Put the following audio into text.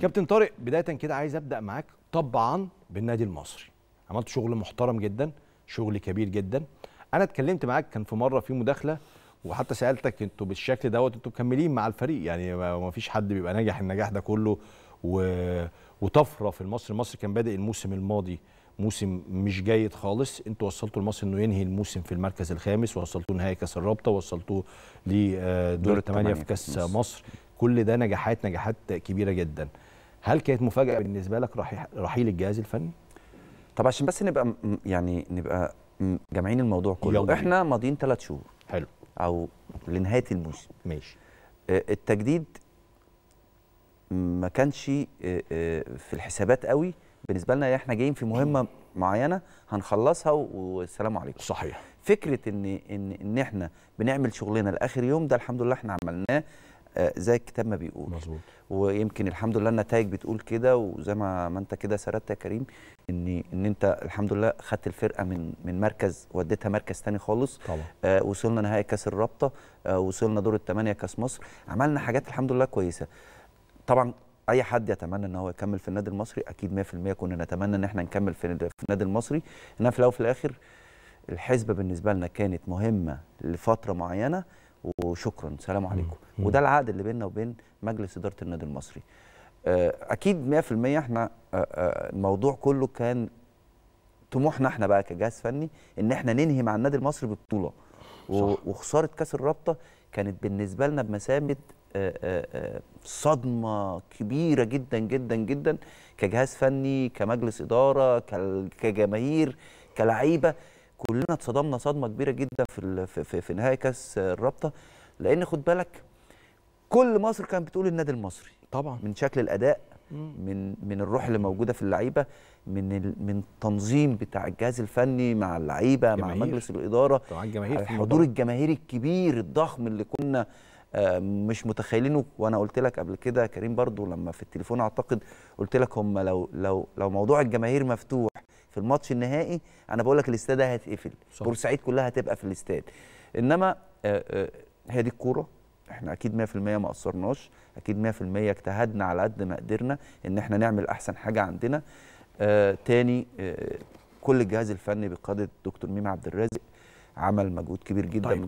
كابتن طارق، بداية كده عايز أبدأ معاك طبعا بالنادي المصري. عملت شغل محترم جدا، شغل كبير جدا. أنا اتكلمت معاك كان في مرة في مداخلة وحتى سألتك أنتوا بالشكل دوت أنتوا مكملين مع الفريق، يعني ما فيش حد بيبقى ناجح النجاح ده كله وطفرة في المصري. المصري كان بادئ الموسم الماضي موسم مش جيد خالص، انتوا وصلتوا المصري انه ينهي الموسم في المركز الخامس، ووصلتوه نهائي كاس الرابطه، ووصلتوه لدور الثمانيه في كاس مصر. كل ده نجاحات كبيره جدا. هل كانت مفاجاه بالنسبه لك رحيل الجهاز الفني؟ طب عشان بس نبقى يعني نبقى جامعين الموضوع كله، احنا ماضيين 3 شهور حلو او لنهايه الموسم، ماشي. التجديد ما كانش في الحسابات قوي بالنسبه لنا. احنا جايين في مهمه معينه هنخلصها والسلام عليكم. صحيح. فكره ان احنا بنعمل شغلنا لاخر يوم ده، الحمد لله احنا عملناه زي الكتاب ما بيقول. مظبوط. ويمكن الحمد لله النتائج بتقول كده، وزي ما انت كده سردت يا كريم ان انت الحمد لله خدت الفرقه من مركز وديتها مركز ثاني خالص. طبعا. وصلنا نهائي كاس الرابطه، وصلنا دور الثمانيه كاس مصر، عملنا حاجات الحمد لله كويسه. طبعا اي حد يتمنى ان هو يكمل في النادي المصري، اكيد 100% كنا نتمنى ان احنا نكمل في النادي المصري، انما في الاول وفي الاخر الحسبه بالنسبه لنا كانت مهمه لفتره معينه وشكرا سلام عليكم. وده العقد اللي بيننا وبين مجلس اداره النادي المصري. اكيد 100% احنا الموضوع كله كان طموحنا احنا بقى كجهاز فني ان احنا ننهي مع النادي المصري ببطوله. وخساره كاس الرابطه كانت بالنسبه لنا بمثابه صدمة كبيرة جدا جدا جدا كجهاز فني، كمجلس إدارة، كجماهير، كلعيبة، كلنا اتصدمنا صدمة كبيرة جدا في نهاية كاس الرابطة. لأن خد بالك كل مصر كانت بتقول النادي المصري، طبعا من شكل الأداء، من الروح اللي موجودة في اللعيبة، من التنظيم بتاع الجهاز الفني مع اللعيبة مع مجلس الإدارة، الحضور الجماهيري الكبير الضخم اللي كنا مش متخيلينه. وانا قلت لك قبل كده يا كريم برضو لما في التليفون اعتقد قلت لك هم لو موضوع الجماهير مفتوح في الماتش النهائي، انا بقول لك الاستاد هيتقفل، بورسعيد كلها هتبقى في الاستاد. انما هي دي الكوره، احنا اكيد 100% ما قصرناش، اكيد 100% اجتهدنا على قد ما قدرنا ان احنا نعمل احسن حاجه عندنا. تاني، كل الجهاز الفني بقياده دكتور ميم عبد الرازق عمل مجهود كبير جدا. طيب.